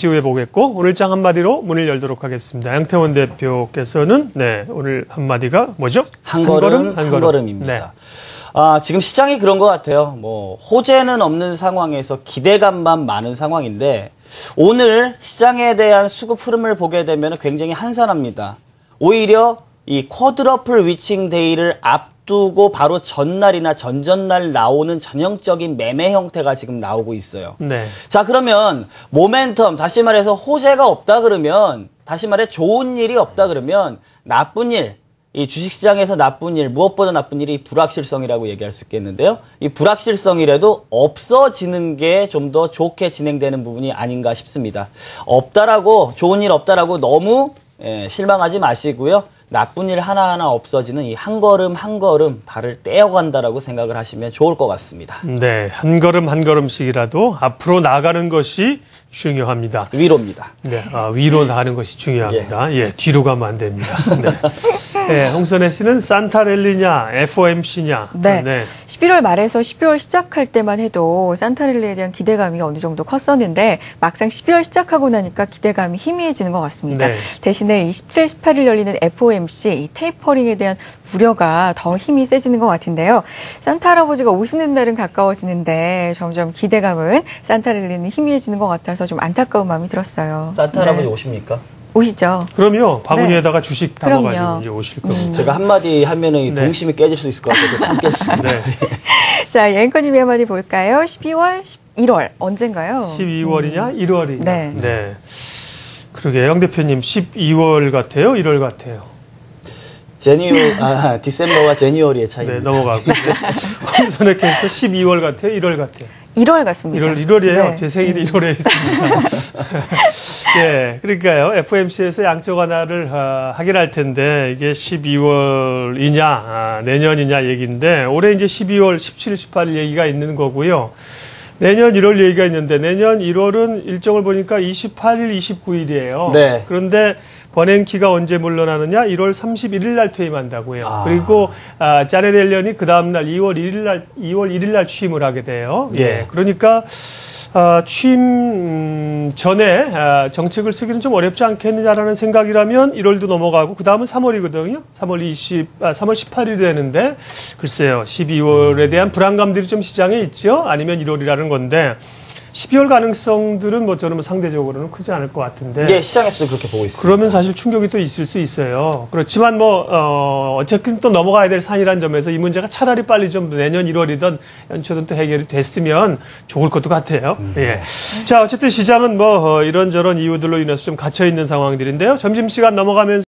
기후회 보겠고 오늘장 한마디로 문을 열도록 하겠습니다. 양태원 대표께서는 네, 오늘 한마디가 뭐죠? 한 걸음입니다. 네. 지금 시장이 그런 것 같아요. 뭐 호재는 없는 상황에서 기대감만 많은 상황인데 오늘 시장에 대한 수급 흐름을 보게 되면 굉장히 한산합니다. 오히려 이 쿼드러플 위칭 데이를 앞두고 바로 전날이나 전전날 나오는 전형적인 매매 형태가 지금 나오고 있어요. 네. 자, 그러면 모멘텀, 다시 말해서 호재가 없다 그러면, 다시 말해 좋은 일이 없다 그러면 나쁜 일, 이 주식시장에서 나쁜 일, 무엇보다 나쁜 일이 불확실성이라고 얘기할 수 있겠는데요. 이 불확실성이라도 없어지는 게 좀 더 좋게 진행되는 부분이 아닌가 싶습니다. 없다라고, 좋은 일 없다라고 너무 실망하지 마시고요. 나쁜 일 하나하나 없어지는 이 한 걸음 한 걸음 발을 떼어간다라고 생각을 하시면 좋을 것 같습니다. 네, 한 걸음 한 걸음씩이라도 앞으로 나가는 것이 중요합니다. 위로입니다. 네, 위로 나가는 것이 중요합니다. 예, 뒤로 가면 안 됩니다. 네. 네, 홍선애 씨는 산타랠리냐 FOMC냐. 네. 네. 11월 말에서 12월 시작할 때만 해도 산타랠리에 대한 기대감이 어느 정도 컸었는데 막상 12월 시작하고 나니까 기대감이 희미해지는 것 같습니다. 네. 대신에 이 17, 18일 열리는 FOMC 이 테이퍼링에 대한 우려가 더 힘이 세지는 것 같은데요. 산타 할아버지가 오시는 날은 가까워지는데 점점 기대감은 산타랠리는 희미해지는 것 같아서 좀 안타까운 마음이 들었어요. 산타 할아버지 네. 오십니까? 오시죠. 그럼요. 바구니에다가 네. 주식 담아가지고 이제 오실 겁니다. 제가 한마디 하면은 네. 동심이 깨질 수 있을 것 같아서 참겠습니다. 네. 자, 앵커님의 한마디 볼까요? 12월, 1월 언젠가요? 12월이냐, 1월이냐. 네. 네. 그러게 양 대표님 12월 같아요, 1월 같아요. 디셈버와 제니얼의 차이입니다. 네, 넘어가고. 홍선애 캐스터 12월 같아요, 1월 같아요. 1월 같습니다. 1월이에요. 네. 제 생일이 1월에 있습니다. 예, 그러니까요. FOMC에서 양쪽 하나를 확인할 텐데 이게 12월이냐, 내년이냐 얘기인데 올해 이제 12월 17, 18일 얘기가 있는 거고요. 내년 1월 얘기가 있는데 내년 1월은 일정을 보니까 28일, 29일이에요. 네. 그런데 버냉키가 언제 물러나느냐? 1월 31일 날 퇴임한다고요. 그리고 짜레델련이 그 다음 날 2월 1일 날 취임을 하게 돼요. 예. 네. 그러니까 취임 전에 정책을 쓰기는 좀 어렵지 않겠느냐라는 생각이라면 1월도 넘어가고 그 다음은 3월이거든요. 3월 18일이 되는데 글쎄요. 12월에 대한 불안감들이 좀 시장에 있죠. 아니면 1월이라는 건데 12월 가능성들은 뭐 저는 상대적으로는 크지 않을 것 같은데. 예, 시장에서도 그렇게 보고 있습니다. 그러면 사실 충격이 또 있을 수 있어요. 그렇지만 뭐 어쨌든 또 넘어가야 될 산이라는 점에서 이 문제가 차라리 빨리 좀 내년 1월이든 연초든 또 해결이 됐으면 좋을 것도 같아요. 예. 자, 어쨌든 시장은 뭐 이런저런 이유들로 인해서 좀 갇혀 있는 상황들인데요. 점심시간 넘어가면서